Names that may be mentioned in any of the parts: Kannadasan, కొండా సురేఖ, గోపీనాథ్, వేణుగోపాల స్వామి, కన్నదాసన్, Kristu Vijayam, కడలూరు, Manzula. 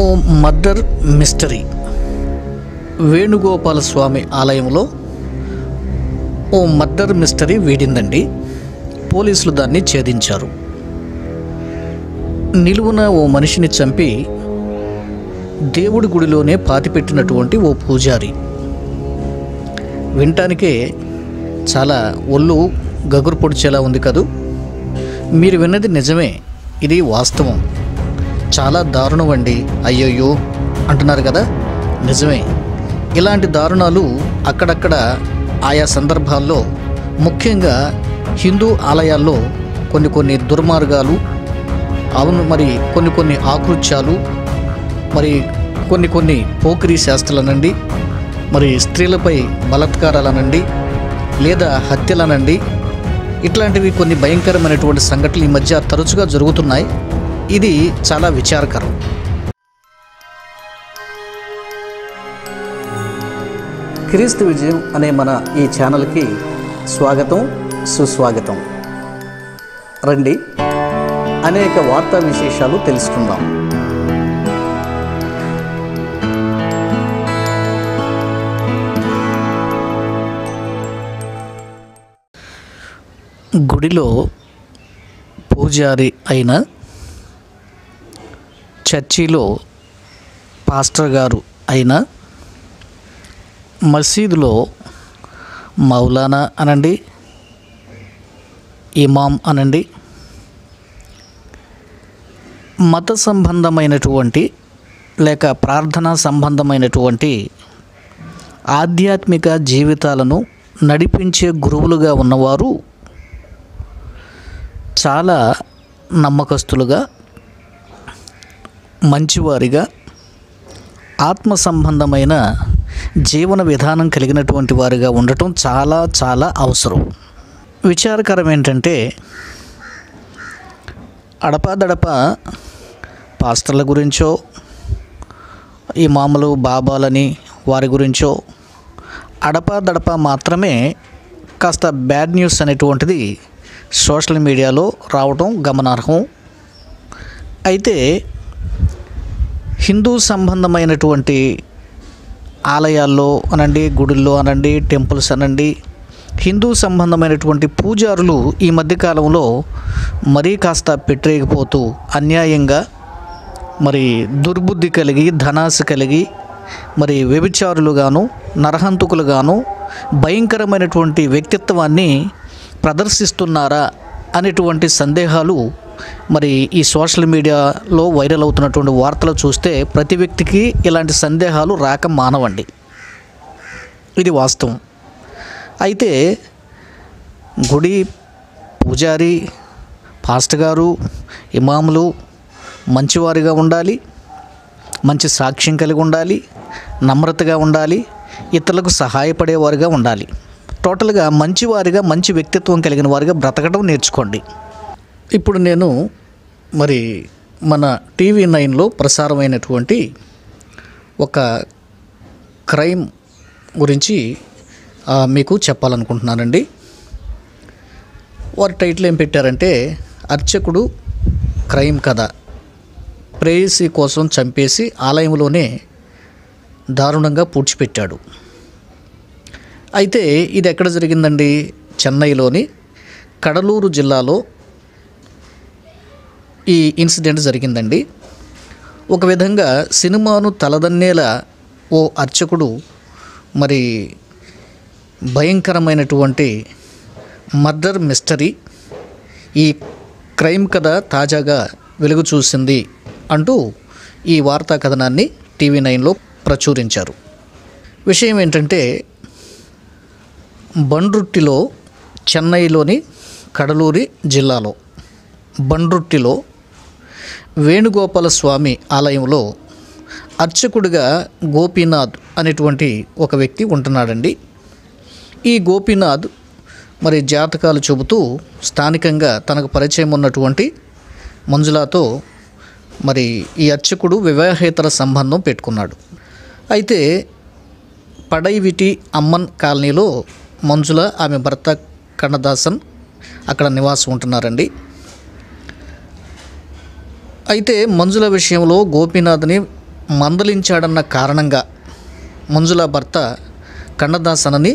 ఓ mother mystery. వేణుగోపాల స్వామి ఆలయంలో ఓ murder mystery వీడిందండి. పోలీసులు దాన్ని ఛేదించారు. నిలువున ఓ మనిషిని చంపి దేవుడి గుడిలోనే పాతిపెట్టినటువంటి ఓ పూజారి. వినటానికే చాలా ఒళ్ళు గగురు పొడిచేలా ఉంది కదూ. మీరు విన్నది నిజమే, ఇది వాస్తవం. చాలా దారుణం అండి, అయ్యయ్యో అంటున్నారు కదా. నిజమే, ఇలాంటి దారుణాలు అక్కడక్కడ ఆయా సందర్భాల్లో ముఖ్యంగా హిందూ ఆలయాల్లో కొన్ని దుర్మార్గాలు, అవును మరి కొన్ని ఆకృత్యాలు, మరి కొన్ని పోకిరీ శాస్త్రాలనండి, మరి స్త్రీలపై బలాత్కారాలనండి, లేదా హత్యలనండి, ఇట్లాంటివి కొన్ని భయంకరమైనటువంటి సంఘటనలు ఈ మధ్య తరచుగా జరుగుతున్నాయి. ఇది చాలా విచారకరం. క్రీస్తు విజయం అనే మన ఈ ఛానల్కి స్వాగతం, సుస్వాగతం. రండి, అనేక వార్తా విశేషాలు తెలుసుకుందాం. గుడిలో పూజారి అయిన చర్చిలో పాస్టర్ గారు అయిన, మసీదులో మౌలానా అనండి, ఇమాం అనండి, మత సంబంధమైనటువంటి లేక ప్రార్థనా సంబంధమైనటువంటి ఆధ్యాత్మిక జీవితాలను నడిపించే గురువులుగా ఉన్నవారు చాలా నమ్మకస్తులుగా, మంచివారిగా, ఆత్మ సంబంధమైన జీవన విధానం కలిగినటువంటి వారిగా ఉండటం చాలా చాలా అవసరం. విచారకరం ఏంటంటే అడపాదడప పాస్టర్ల గురించో, ఈ మామూలు బాబాలని వారి గురించో అడపాదడప మాత్రమే కాస్త బ్యాడ్ న్యూస్ అనేటువంటిది సోషల్ మీడియాలో రావటం గమనార్హం. అయితే హిందూ సంబంధమైనటువంటి ఆలయాల్లో అనండి, గుడుల్లో అనండి, టెంపుల్స్ అనండి, హిందూ సంబంధమైనటువంటి పూజారులు ఈ మధ్యకాలంలో మరీ కాస్త పెట్టేకపోతూ అన్యాయంగా, మరి దుర్బుద్ధి కలిగి, ధనాశ కలిగి, మరి వ్యభిచారులుగాను, నరహంతకులుగాను, భయంకరమైనటువంటి వ్యక్తిత్వాన్ని ప్రదర్శిస్తున్నారా అనేటువంటి సందేహాలు మరి ఈ సోషల్ మీడియాలో వైరల్ అవుతున్నటువంటి వార్తలు చూస్తే ప్రతి వ్యక్తికి ఇలాంటి సందేహాలు రాక మానవండి. ఇది వాస్తవం. అయితే గుడి పూజారి, పాస్టర్ గారు, ఇమాములు మంచివారిగా ఉండాలి, మంచి సాక్ష్యం కలిగి ఉండాలి, నమ్రతగా ఉండాలి, ఇతరులకు సహాయపడేవారుగా ఉండాలి. టోటల్గా మంచివారిగా, మంచి వ్యక్తిత్వం కలిగిన వారిగా బ్రతకడం నేర్చుకోండి. ఇప్పుడు నేను మరి మన TV9లో ప్రసారమైనటువంటి ఒక క్రైమ్ గురించి మీకు చెప్పాలనుకుంటున్నానండి. వారి టైటిల్ ఏం పెట్టారంటే అర్చకుడు క్రైమ్ కథ, ప్రేయసి కోసం చంపేసి ఆలయంలోనే దారుణంగా పూడ్చిపెట్టాడు. అయితే ఇది ఎక్కడ జరిగిందండి? చెన్నైలోని కడలూరు జిల్లాలో ఈ ఇన్సిడెంట్ జరిగిందండి. ఒక విధంగా సినిమాను తలదన్నేలా ఓ అర్చకుడు మరి భయంకరమైనటువంటి మర్డర్ మిస్టరీ, ఈ క్రైమ్ కథ తాజాగా వెలుగు చూసింది అంటూ ఈ వార్తా కథనాన్ని TV9లో ప్రచురించారు. విషయం ఏంటంటే బండ్రుట్టిలో, చెన్నైలోని కడలూరు జిల్లాలో బండ్రుట్టిలో వేణుగోపాల స్వామి ఆలయంలో అర్చకుడిగా గోపీనాథ్ అనేటువంటి ఒక వ్యక్తి ఉంటున్నాడండి. ఈ గోపీనాథ్ మరి జాతకాలు చెబుతూ స్థానికంగా తనకు పరిచయం ఉన్నటువంటి మంజులాతో మరి ఈ అర్చకుడు వివాహేతర సంబంధం పెట్టుకున్నాడు. అయితే పడైవిటి అమ్మన్ కాలనీలో మంజుల, ఆమె భర్త కన్నదాసన్ అక్కడ నివాసం ఉంటున్నారండి. అయితే మంజుల విషయంలో గోపీనాథ్ని మందలించాడన్న కారణంగా మంజుల భర్త కన్నదాసనని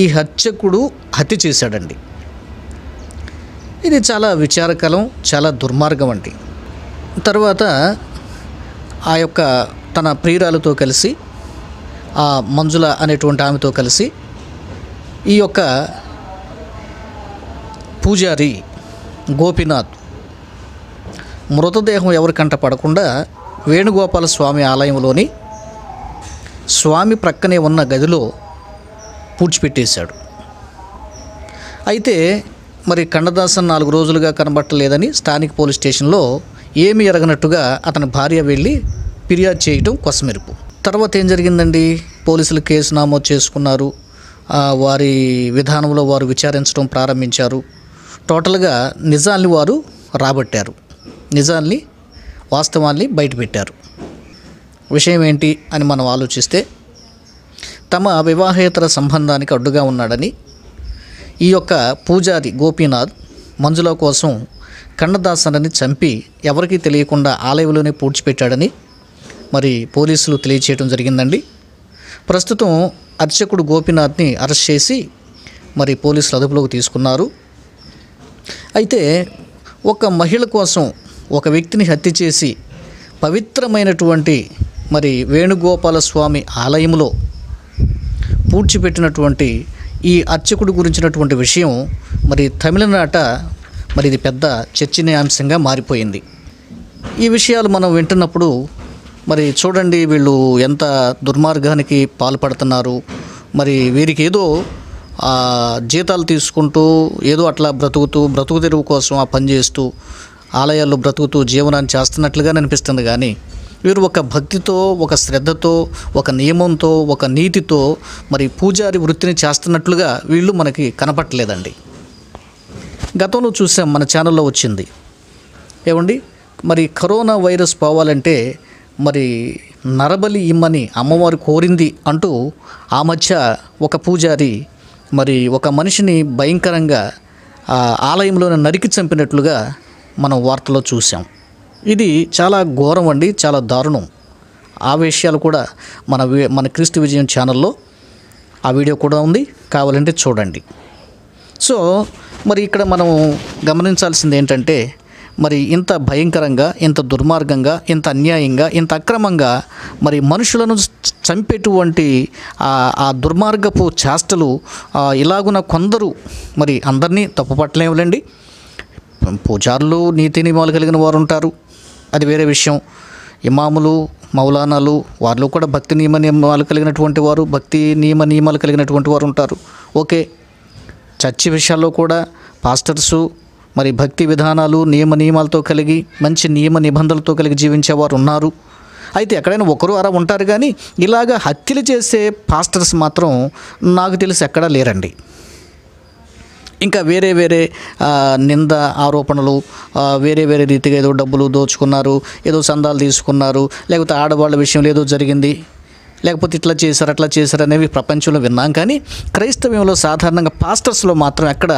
ఈ హత్యకుడు హత్య చేశాడండి. ఇది చాలా విచారకలం, చాలా దుర్మార్గం అండి. తర్వాత ఆ యొక్క తన ప్రియురాలతో కలిసి ఆ మంజుల అనేటువంటి ఆమెతో కలిసి ఈ యొక్క పూజారి గోపినాథ్ మృతదేహం ఎవరికంట పడకుండా వేణుగోపాల స్వామి ఆలయంలోని స్వామి ప్రక్కనే ఉన్న గదిలో పూడ్చిపెట్టేశాడు. అయితే మరి కన్నదాసన్ 4 రోజులుగా కనబట్టలేదని స్థానిక పోలీస్ స్టేషన్లో ఏమీ ఎరగనట్టుగా అతని భార్య వెళ్ళి ఫిర్యాదు చేయటం కొసమెరుపు. తర్వాత ఏం జరిగిందండి, పోలీసులు కేసు నమోదు చేసుకున్నారు, వారి విధానంలో వారు విచారించడం ప్రారంభించారు. టోటల్గా నిజాన్ని వారు రాబట్టారు, నిజాన్ని వాస్తవాన్ని బయటపెట్టారు. విషయం ఏంటి అని మనం ఆలోచిస్తే, తమ వివాహేతర సంబంధానికి అడ్డుగా ఉన్నాడని ఈ యొక్క పూజారి గోపీనాథ్ మంజుల కోసం కన్నదాసనని చంపి ఎవరికీ తెలియకుండా ఆలయంలోనే పూడ్చిపెట్టాడని మరి పోలీసులు తెలియచేయడం జరిగిందండి. ప్రస్తుతం అర్చకుడు గోపీనాథ్ని అరెస్ట్ చేసి మరి పోలీసులు అదుపులోకి తీసుకున్నారు. అయితే ఒక మహిళ కోసం ఒక వ్యక్తిని హత్య చేసి పవిత్రమైనటువంటి మరి వేణుగోపాల స్వామి ఆలయంలో పూడ్చిపెట్టినటువంటి ఈ అర్చకుడు గురించినటువంటి విషయం మరి తమిళనాట మరి ఇది పెద్ద చర్చనీయాంశంగా మారిపోయింది. ఈ విషయాలు మనం వింటున్నప్పుడు మరి చూడండి వీళ్ళు ఎంత దుర్మార్గానికి పాల్పడుతున్నారు, మరి వీరికి ఏదో జీతాలు తీసుకుంటూ ఏదో అట్లా బ్రతుకు తెరువు కోసం ఆ పని చేస్తూ ఆలయాల్లో బ్రతుకుతూ జీవనాన్ని చేస్తున్నట్లుగా అనిపిస్తుంది. కానీ వీరు ఒక భక్తితో, ఒక శ్రద్ధతో, ఒక నియమంతో, ఒక నీతితో మరి పూజారి వృత్తిని చేస్తున్నట్లుగా వీళ్ళు మనకి కనపట్టలేదండి. గతంలో చూసాం, మన ఛానల్లో వచ్చింది ఏమండి, మరి కరోనా వైరస్ పోవాలంటే మరి నరబలి ఇమ్మని అమ్మవారు కోరింది అంటూ ఆ మధ్య ఒక పూజారి మరి ఒక మనిషిని భయంకరంగా ఆలయంలోనే నరికి చంపినట్లుగా మనం వార్తలో చూసాం. ఇది చాలా ఘోరం అండి, చాలా దారుణం. ఆ విషయాలు కూడా మన క్రీస్తు విజయం ఛానల్లో ఆ వీడియో కూడా ఉంది, కావాలంటే చూడండి. సో మరి ఇక్కడ మనం గమనించాల్సింది ఏంటంటే, మరి ఇంత భయంకరంగా, ఇంత దుర్మార్గంగా, ఇంత అన్యాయంగా, ఇంత అక్రమంగా మరి మనుషులను చంపేటువంటి ఆ దుర్మార్గపు చేష్టలు ఇలాగున కొందరు, మరి అందరినీ తప్పుపట్టలేములేండి. పూజారులు నీతి నియమాలు కలిగిన వారు ఉంటారు, అది వేరే విషయం. ఇమాములు, మౌలానాలు వాళ్ళు కూడా భక్తి నియమ నియమాలు కలిగినటువంటి వారు ఉంటారు. ఓకే, చర్చి విషయాల్లో కూడా పాస్టర్సు మరి భక్తి విధానాలు నియమాలతో కలిగి మంచి నియమ నిబంధనలతో కలిగి జీవించేవారు ఉన్నారు. అయితే ఎక్కడైనా ఒకరు అలా ఉంటారు, కానీ ఇలాగ హత్యలు చేసే పాస్టర్స్ మాత్రం నాకు తెలిసి ఎక్కడా లేరండి. ఇంకా వేరే నింద ఆరోపణలు, వేరే రీతిగా ఏదో డబ్బులు దోచుకున్నారు, ఏదో సందాలు తీసుకున్నారు, లేకపోతే ఆడవాళ్ళ విషయంలో ఏదో జరిగింది, లేకపోతే ఇట్లా చేశారు అట్లా చేశారు అనేవి ప్రపంచంలో విన్నాం. కానీ క్రైస్తవ్యంలో సాధారణంగా పాస్టర్స్లో మాత్రం ఎక్కడ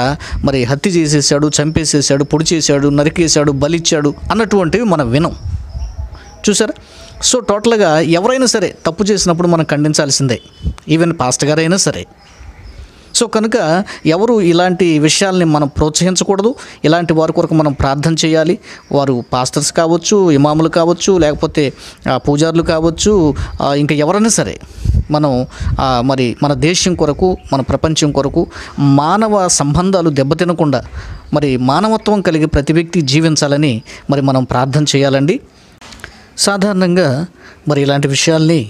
మరి హత్య చేసేసాడు, చంపేసేసాడు, పొడి చేశాడు, నరికేశాడు, బలిచ్చాడు అన్నటువంటివి మనం వినం. చూసారా? సో టోటల్గా ఎవరైనా సరే తప్పు చేసినప్పుడు మనం ఖండించాల్సిందే, ఈవెన్ పాస్టర్ గారైనా సరే. సో కనుక ఎవరు ఇలాంటి విషయాల్ని మనం ప్రోత్సహించకూడదు. ఇలాంటి వారి కొరకు మనం ప్రార్థన చేయాలి. వారు పాస్టర్స్ కావచ్చు, ఇమాములు కావచ్చు, లేకపోతే పూజారులు కావచ్చు, ఇంకా ఎవరైనా సరే మనం మరి మన దేశం కొరకు, మన ప్రపంచం కొరకు, మానవ సంబంధాలు దెబ్బతినకుండా మరి మానవత్వం కలిగి ప్రతి వ్యక్తి జీవించాలని మరి మనం ప్రార్థన చేయాలండి. సాధారణంగా మరి ఇలాంటి విషయాల్ని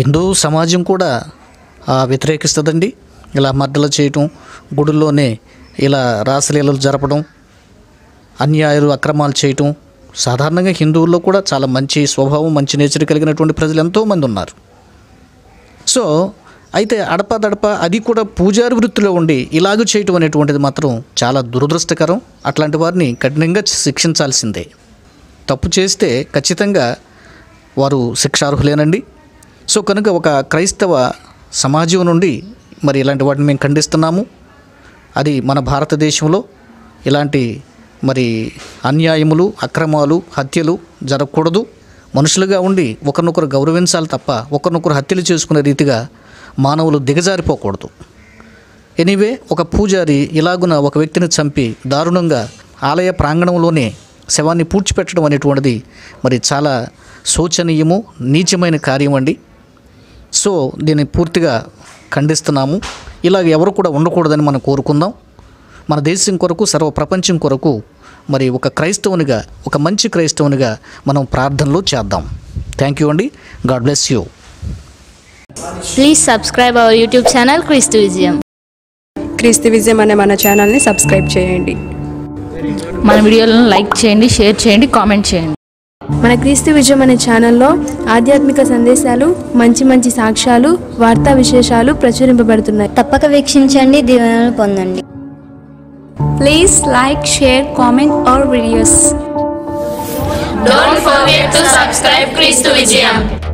హిందూ సమాజం కూడా వ్యతిరేకిస్తుందండి. ఇలా మర్డర్లు చేయటం, గుడుల్లోనే ఇలా రాసలీలలు జరపడం, అన్యాయాలు అక్రమాలు చేయటం సాధారణంగా హిందువుల్లో కూడా చాలా మంచి స్వభావం, మంచి నేచర్ కలిగినటువంటి ప్రజలు ఎంతోమంది ఉన్నారు. సో అయితే అడపాదడప అది కూడా పూజారి వృత్తిలో ఉండి ఇలాగూ చేయటం అనేటువంటిది మాత్రం చాలా దురదృష్టకరం. అట్లాంటి వారిని కఠినంగా శిక్షించాల్సిందే. తప్పు చేస్తే ఖచ్చితంగా వారు శిక్షార్హులేనండి. సో కనుక ఒక క్రైస్తవ సమాజం నుండి మరి ఇలాంటి వాటిని మేము ఖండిస్తున్నాము. అది మన భారతదేశంలో ఇలాంటి మరి అన్యాయములు, అక్రమాలు, హత్యలు జరగకూడదు. మనుషులుగా ఉండి ఒకరినొకరు గౌరవించాలి తప్ప ఒకరినొకరు హత్యలు చేసుకునే రీతిగా మానవులు దిగజారిపోకూడదు. ఎనీవే, ఒక పూజారి ఇలాగున ఒక వ్యక్తిని చంపి దారుణంగా ఆలయ ప్రాంగణంలోనే శవాన్ని పూడ్చిపెట్టడం అనేటువంటిది మరి చాలా శోచనీయము, నీచమైన కార్యం అండి. సో దీన్ని పూర్తిగా ఖండిస్తున్నాము. ఇలాగ ఎవరు కూడా ఉండకూడదని మనం కోరుకుందాం. మన దేశం కొరకు, సర్వ ప్రపంచం కొరకు మరి ఒక క్రైస్తవునిగా, ఒక మంచి క్రైస్తవునిగా మనం ప్రార్థనలు చేద్దాం. థ్యాంక్ యూ అండి. God bless you. Please subscribe our YouTube channel Kristuvijayam. Kristuvijayam అనే మన ఛానల్ని సబ్స్క్రైబ్ చేయండి. మన వీడియోలను లైక్ చేయండి, షేర్ చేయండి, కామెంట్ చేయండి. మన క్రిస్తువిజయం అనే ఛానల్లో ఆధ్యాత్మిక సందేశాలు, మంచి మంచి సాక్ష్యాలు, వార్తా విశేషాలు ప్రచురింపబడుతున్నాయి. తప్పక వీక్షించండి, దీవెనలు పొందండి. Please like, share, comment our videos. Don't forget to subscribe Kristu Vijayam.